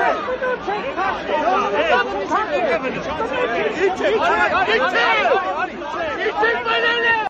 You take my name!